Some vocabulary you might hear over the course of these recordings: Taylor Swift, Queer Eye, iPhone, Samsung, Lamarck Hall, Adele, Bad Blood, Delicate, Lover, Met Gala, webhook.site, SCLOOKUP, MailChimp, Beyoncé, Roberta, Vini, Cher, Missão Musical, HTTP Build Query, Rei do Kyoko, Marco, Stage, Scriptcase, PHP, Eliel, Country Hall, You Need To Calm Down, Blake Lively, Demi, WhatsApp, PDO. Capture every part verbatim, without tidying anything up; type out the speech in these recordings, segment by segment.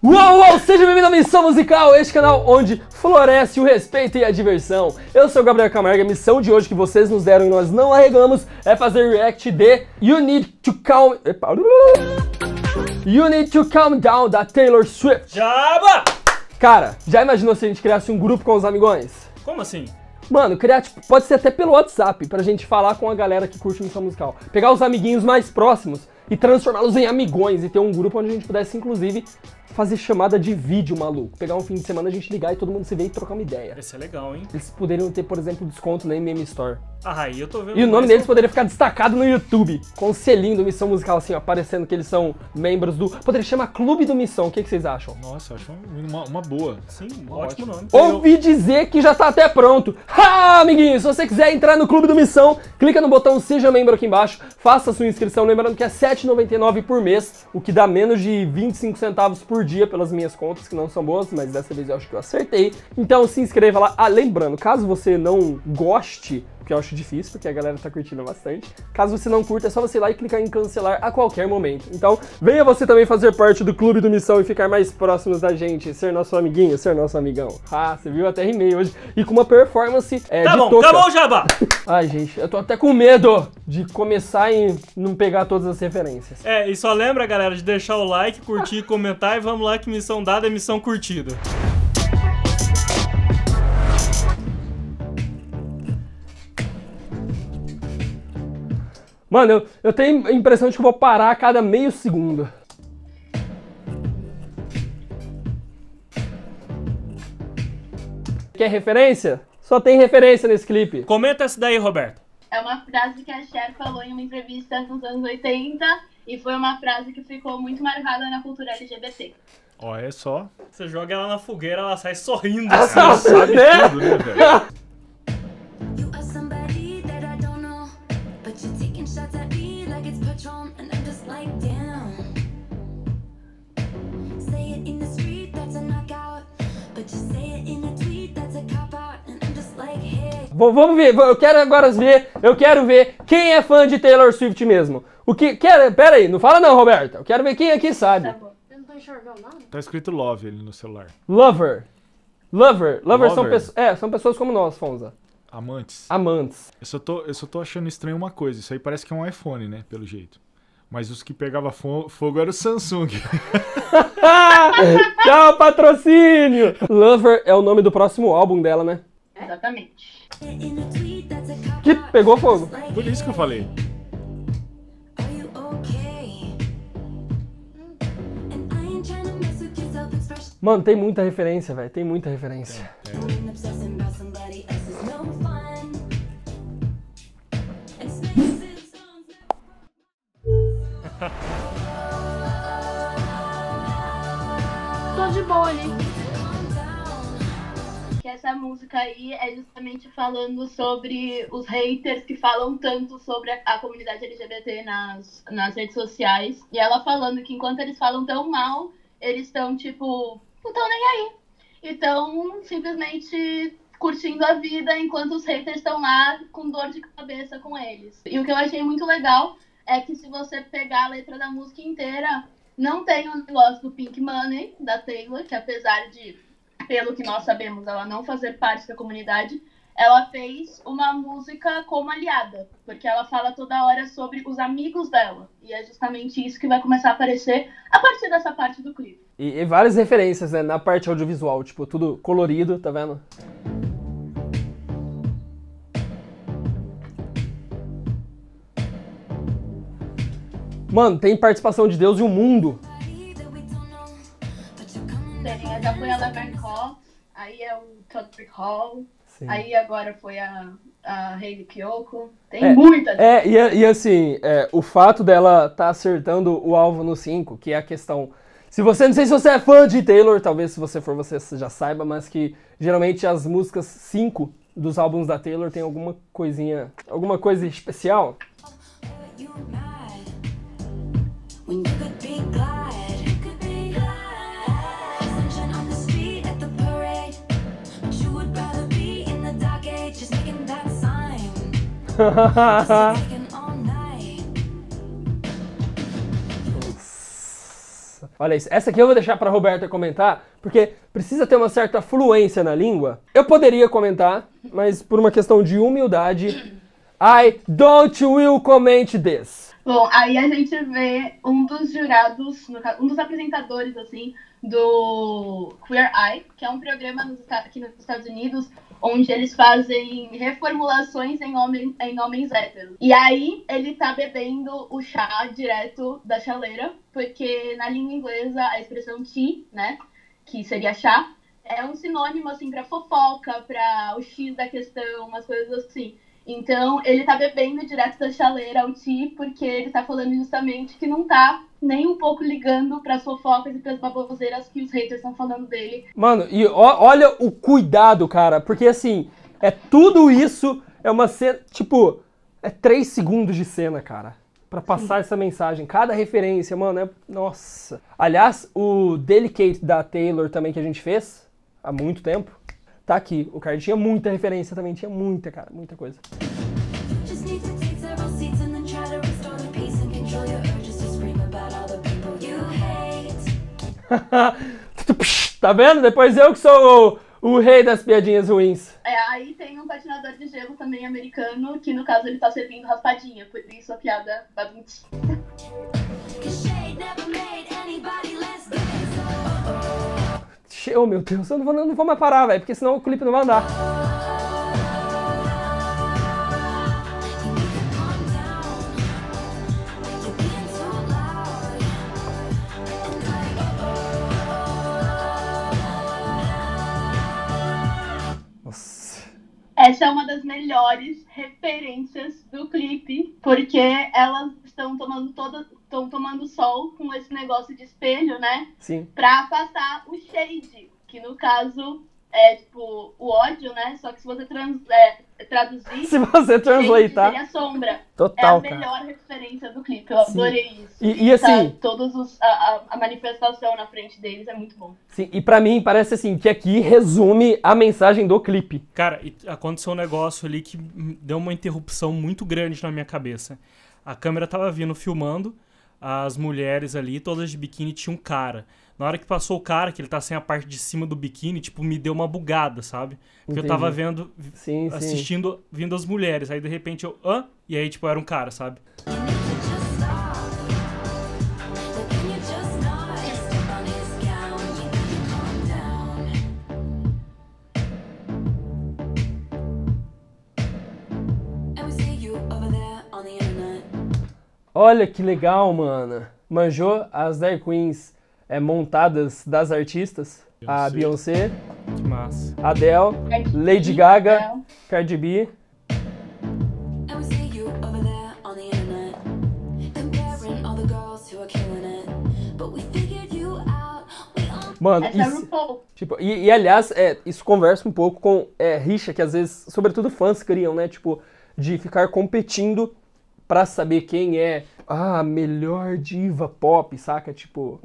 Uou, uou, seja bem-vindo à Missão Musical, este canal onde floresce o respeito e a diversão. Eu sou o Gabriel Camargo, a missão de hoje que vocês nos deram e nós não arregamos é fazer react de You Need To Calm... Epa. You Need To Calm Down, da Taylor Swift. Jaba! Cara, já imaginou se a gente criasse um grupo com os amigões? Como assim? Mano, criar, tipo, pode ser até pelo WhatsApp, pra gente falar com a galera que curte Missão Musical. Pegar os amiguinhos mais próximos e transformá-los em amigões e ter um grupo onde a gente pudesse, inclusive, fazer chamada de vídeo, maluco. Pegar um fim de semana, a gente ligar e todo mundo se vê e trocar uma ideia. Isso é legal, hein? Eles poderiam ter, por exemplo, desconto na M M Store. Ah, aí eu tô vendo. E o nome deles poderia ficar destacado no YouTube, com o selinho do Missão Musical, assim, ó, aparecendo que eles são membros do... Poderia chamar Clube do Missão, o que, que vocês acham? Nossa, eu acho uma, uma boa. Sim, um ótimo nome. Ouvi dizer que já tá até pronto. Ah, amiguinhos, se você quiser entrar no Clube do Missão, clica no botão Seja Membro aqui embaixo, faça a sua inscrição, lembrando que é sete reais e noventa e nove centavos por mês, o que dá menos de vinte e cinco centavos por dia pelas minhas contas, que não são boas, mas dessa vez eu acho que eu acertei. Então se inscreva lá. Ah, lembrando, caso você não goste, que eu acho difícil, porque a galera tá curtindo bastante. Caso você não curta, é só você ir lá e clicar em cancelar a qualquer momento. Então, venha você também fazer parte do Clube do Missão e ficar mais próximos da gente, ser nosso amiguinho, ser nosso amigão. Ah, você viu? Até rimei hoje. E com uma performance é, tá de bom, toca. Tá bom, Jabá! Ai, gente, eu tô até com medo de começar e não pegar todas as referências. É, e só lembra, galera, de deixar o like, curtir, comentar e vamos lá que missão dada é missão curtida. Mano, eu, eu tenho a impressão de que eu vou parar a cada meio segundo. Quer referência? Só tem referência nesse clipe. Comenta essa daí, Roberta. É uma frase que a Cher falou em uma entrevista nos anos oitenta e foi uma frase que ficou muito marcada na cultura L G B T. Olha só. Você joga ela na fogueira, ela sai sorrindo. Ela assim, sabe né? tudo, né, velho? Bom, vamos ver, eu quero agora ver, eu quero ver quem é fã de Taylor Swift mesmo. O que, quer, pera aí, não fala não, Roberta, eu quero ver quem aqui sabe. Tá bom, eu não tô enxergando nada. Tá escrito Love ali no celular. Lover, Lover, Lover, Lover. São, peço é, são pessoas como nós, Fonza. Amantes. Amantes. Eu só, tô, eu só tô achando estranho uma coisa, isso aí parece que é um iPhone, né, pelo jeito. Mas os que pegavam fogo era o Samsung. Tchau, patrocínio! Lover é o nome do próximo álbum dela, né? Exatamente. Que pegou fogo. Por isso que eu falei. Mano, tem muita referência, velho. Tem muita referência. É, é. Tô de boa ali. Essa música aí é justamente falando sobre os haters que falam tanto sobre a, a comunidade L G B T nas, nas redes sociais. E ela falando que enquanto eles falam tão mal, eles estão tipo, não estão nem aí. E estão simplesmente curtindo a vida enquanto os haters estão lá com dor de cabeça com eles. E o que eu achei muito legal é que se você pegar a letra da música inteira, não tem o negócio do Pink Money, da Taylor, que apesar de... pelo que nós sabemos, ela não fazer parte da comunidade, ela fez uma música como aliada, porque ela fala toda hora sobre os amigos dela, e é justamente isso que vai começar a aparecer a partir dessa parte do clipe. E, e várias referências, né, na parte audiovisual, tipo, tudo colorido, tá vendo? Mano, tem participação de Deus e o mundo. Já foi a Lamarck Hall, aí é o Country Hall, sim. Aí agora foi a, a Rei do Kyoko, tem é, muita gente. É, e, e assim, é, o fato dela tá acertando o alvo no cinco, que é a questão... Se você, não sei se você é fã de Taylor, talvez se você for você já saiba, mas que geralmente as músicas cinco dos álbuns da Taylor tem alguma coisinha, alguma coisa especial. Nossa. Olha isso. Essa aqui eu vou deixar pra Roberta comentar, porque precisa ter uma certa fluência na língua. Eu poderia comentar, mas por uma questão de humildade, I don't will comment this. Bom, aí a gente vê um dos jurados, um dos apresentadores, assim, do Queer Eye, que é um programa nos, aqui nos Estados Unidos, onde eles fazem reformulações em, homem, em homens héteros. E aí, ele tá bebendo o chá direto da chaleira, porque na língua inglesa a expressão tea, né, que seria chá, é um sinônimo, assim, pra fofoca, pra o X da questão, umas coisas assim. Então, ele tá bebendo direto da chaleira o tea, porque ele tá falando justamente que não tá nem um pouco ligando pras fofocas e pras baboseiras que os haters estão falando dele. Mano, e ó, olha o cuidado, cara, porque assim, é tudo isso, é uma cena, tipo, é três segundos de cena, cara, pra passar essa mensagem. Cada referência, mano, é... Nossa. Aliás, o Delicate da Taylor também que a gente fez, há muito tempo, tá aqui. O cara tinha muita referência também, tinha muita, cara, muita coisa. Just need to take several seats and then try to restore the peace and control your urges to scream about all the people you hate. Tá vendo? Depois eu que sou o, o rei das piadinhas ruins. É, aí tem um patinador de gelo também americano, que no caso ele tá servindo raspadinha, por isso a piada bagunça. Oh, meu Deus, eu não vou, não vou mais parar, velho, porque senão o clipe não vai andar. Nossa. Essa é uma das melhores referências do clipe, porque elas estão tomando todas... estão tomando sol com esse negócio de espelho, né? Sim. Pra afastar o shade, que no caso é tipo o ódio, né? Só que se você trans, é, traduzir... Se você translaitar... Seria sombra. Total, é a melhor, cara, referência do clipe. Eu Sim. adorei isso. E, e assim... Tá, todos os, a, a manifestação na frente deles é muito bom. Sim, e pra mim parece assim, que aqui resume a mensagem do clipe. Cara, aconteceu um negócio ali que deu uma interrupção muito grande na minha cabeça. A câmera tava vindo filmando, as mulheres ali, todas de biquíni, tinha um cara. Na hora que passou o cara, que ele tá sem a parte de cima do biquíni, tipo, me deu uma bugada, sabe? Porque Entendi. eu tava vendo, sim, assistindo, sim. vindo as mulheres. Aí, de repente, eu... Hã? E aí, tipo, era um cara, sabe? Olha que legal, mano. Manjou as drag queens é, montadas das artistas. Beyoncé. A Beyoncé, que massa. Adele, Cardi Lady B, Gaga, Adele. Cardi B. Mano, isso, tipo, e, e aliás, é, isso conversa um pouco com é, rixa que às vezes, sobretudo fãs criam, né? Tipo, de ficar competindo pra saber quem é a melhor diva pop, saca? Tipo,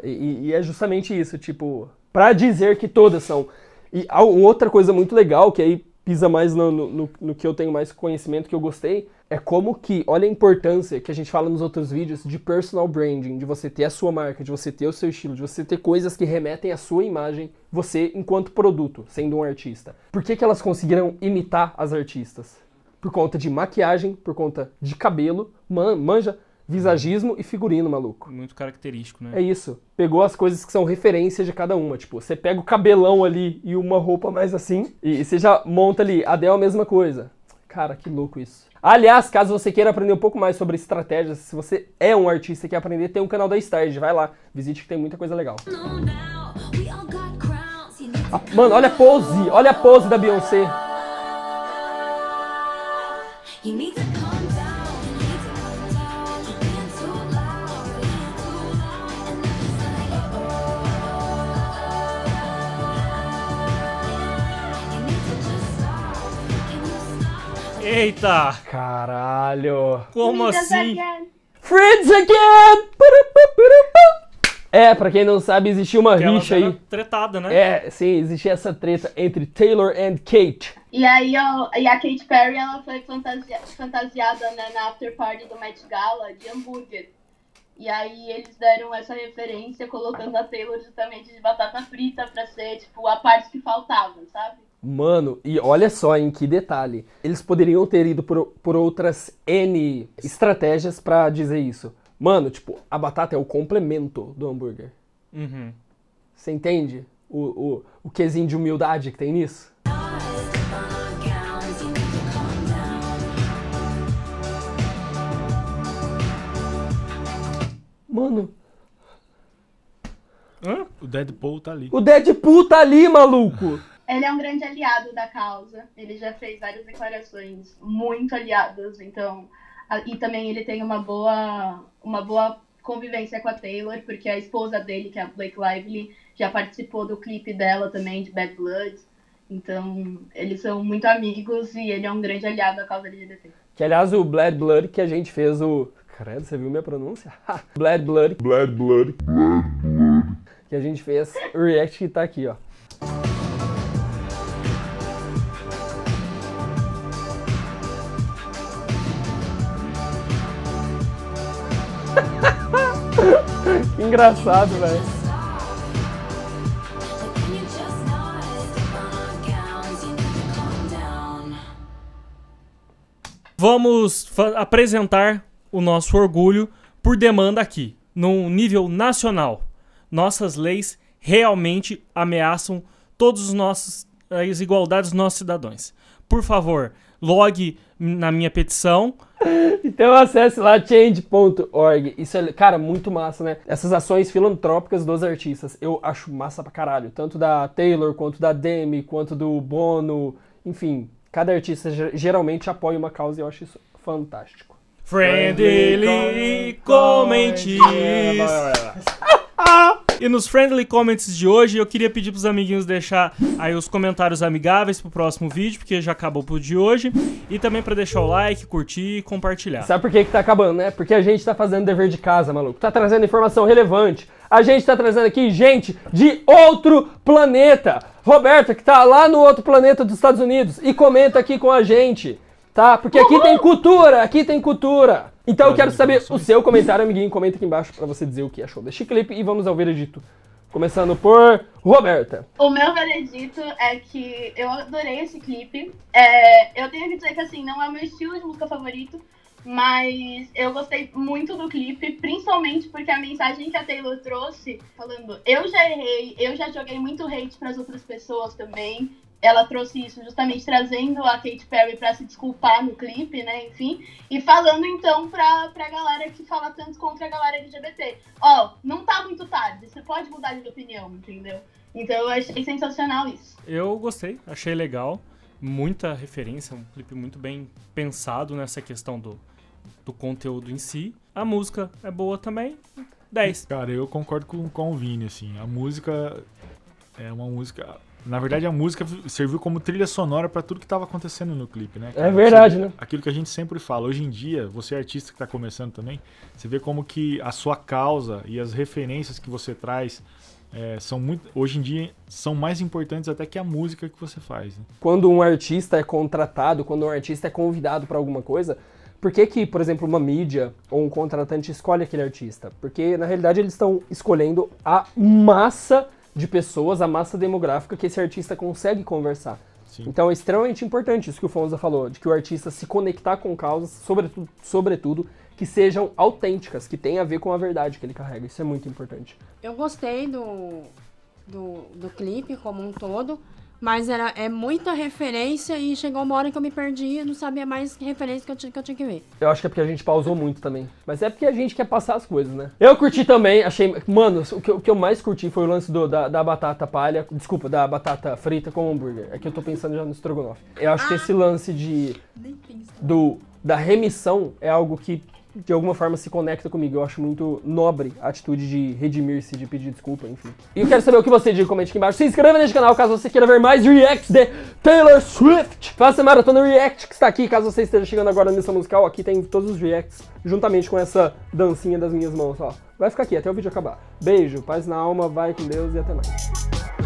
e, e é justamente isso, tipo, pra dizer que todas são. E outra coisa muito legal, que aí pisa mais no, no, no que eu tenho mais conhecimento, que eu gostei, é como que, olha a importância que a gente fala nos outros vídeos de personal branding, de você ter a sua marca, de você ter o seu estilo, de você ter coisas que remetem à sua imagem, você enquanto produto, sendo um artista. Por que que elas conseguiram imitar as artistas? Por conta de maquiagem, por conta de cabelo, man, manja, visagismo e figurino, maluco. Muito característico, né? É isso. Pegou as coisas que são referências de cada uma. Tipo, você pega o cabelão ali e uma roupa mais assim, e você já monta ali. Adele, a mesma coisa. Cara, que louco isso. Aliás, caso você queira aprender um pouco mais sobre estratégias, se você é um artista e quer aprender, tem um canal da Stage. Vai lá, visite que tem muita coisa legal. Ah, mano, olha a pose. Olha a pose da Beyoncé. You need to calm down, you need to calm down, you're being too loud, you're being too loud, and then it's like, oh, oh, you need to just stop, can you stop? Eita! Caralho! Como assim? Friends again! É, pra quem não sabe, existiu uma rixa aí. Tretada, né? É, sim, existia essa treta entre Taylor and Kate. E aí, ó, e a Katy Perry, ela foi fantasia, fantasiada, né, na after party do Met Gala de hambúrguer. E aí eles deram essa referência colocando a Taylor justamente de batata frita pra ser, tipo, a parte que faltava, sabe? Mano, e olha só em que detalhe. Eles poderiam ter ido por, por outras N estratégias pra dizer isso. Mano, tipo, a batata é o complemento do hambúrguer. Uhum. Você entende o, o, o quesinho de humildade que tem nisso? Mano. Hã? O Deadpool tá ali. O Deadpool tá ali, maluco! Ele é um grande aliado da causa. Ele já fez várias declarações muito aliadas, então... E também ele tem uma boa, uma boa convivência com a Taylor, porque a esposa dele, que é a Blake Lively, já participou do clipe dela também, de Bad Blood. Então, eles são muito amigos e ele é um grande aliado da causa L G B T. Que, aliás, o Bad Blood que a gente fez o... Credo, você viu minha pronúncia? Bad Blood. Bad Blood. Bad Blood. Que a gente fez o react que tá aqui, ó. Que engraçado, velho. Vamos apresentar o nosso orgulho por demanda aqui, num nível nacional. Nossas leis realmente ameaçam todas as nossas as igualdades dos nossos cidadãos. Por favor, logue na minha petição. Então acesse lá change ponto org. Isso é, cara, muito massa, né? Essas ações filantrópicas dos artistas. Eu acho massa pra caralho. Tanto da Taylor, quanto da Demi, quanto do Bono. Enfim, cada artista geralmente apoia uma causa e eu acho isso fantástico. Friendly Comments. E nos Friendly Comments de hoje, eu queria pedir pros amiguinhos deixar aí os comentários amigáveis pro próximo vídeo, porque já acabou pro de hoje. E também pra deixar o like, curtir e compartilhar. Sabe por que que tá acabando, né? Porque a gente tá fazendo dever de casa, maluco. Tá trazendo informação relevante. A gente tá trazendo aqui gente de outro planeta. Roberta, que tá lá no outro planeta dos Estados Unidos, e comenta aqui com a gente, tá? Porque aqui tem cultura, aqui tem cultura. Então eu quero saber o seu comentário, amiguinho. Comenta aqui embaixo pra você dizer o que achou deste clipe e vamos ao veredito. Começando por Roberta. O meu veredito é que eu adorei esse clipe. É, eu tenho que dizer que assim, não é o meu estilo de música favorito, mas eu gostei muito do clipe, principalmente porque a mensagem que a Taylor trouxe, falando eu já errei, eu já joguei muito hate pras outras pessoas também. Ela trouxe isso justamente trazendo a Katy Perry pra se desculpar no clipe, né, enfim. E falando, então, pra, pra galera que fala tanto contra a galera L G B T. Ó, não tá muito tarde, você pode mudar de opinião, entendeu? Então eu achei sensacional isso. Eu gostei, achei legal. Muita referência, um clipe muito bem pensado nessa questão do, do conteúdo em si. A música é boa também, dez. Cara, eu concordo com, com o Vini, assim. A música é uma música... Na verdade, a música serviu como trilha sonora pra tudo que tava acontecendo no clipe, né? Cara? É verdade, né? Aquilo que a gente sempre fala. Hoje em dia, você artista que tá começando também, você vê como que a sua causa e as referências que você traz é, são muito... Hoje em dia, são mais importantes até que a música que você faz, né? Quando um artista é contratado, quando um artista é convidado pra alguma coisa, por que que, por exemplo, uma mídia ou um contratante escolhe aquele artista? Porque, na realidade, eles estão escolhendo a massa... de pessoas, a massa demográfica que esse artista consegue conversar. Sim. Então é extremamente importante isso que o Fonza falou, de que o artista se conectar com causas, sobretudo, sobretudo, que sejam autênticas, que tenha a ver com a verdade que ele carrega. Isso é muito importante. Eu gostei do, do, do clipe como um todo, mas era, é muita referência e chegou uma hora que eu me perdi e não sabia mais que referência que eu, tinha, que eu tinha que ver. Eu acho que é porque a gente pausou muito também. Mas é porque a gente quer passar as coisas, né? Eu curti também, achei... Mano, o que, o que eu mais curti foi o lance do, da, da batata palha... Desculpa, da batata frita com hambúrguer. É que eu tô pensando já no estrogonofe. Eu acho ah, que esse lance de... Do, da remissão é algo que, de alguma forma, se conecta comigo. Eu acho muito nobre a atitude de redimir-se, de pedir desculpa, enfim. E eu quero saber o que você diz, comente aqui embaixo. Se inscreva neste canal caso você queira ver mais reacts de Taylor Swift. Faça a maratona react que está aqui, caso você esteja chegando agora na Missão Musical. Aqui tem todos os reacts, juntamente com essa dancinha das minhas mãos, ó. Vai ficar aqui até o vídeo acabar. Beijo, paz na alma, vai com Deus e até mais.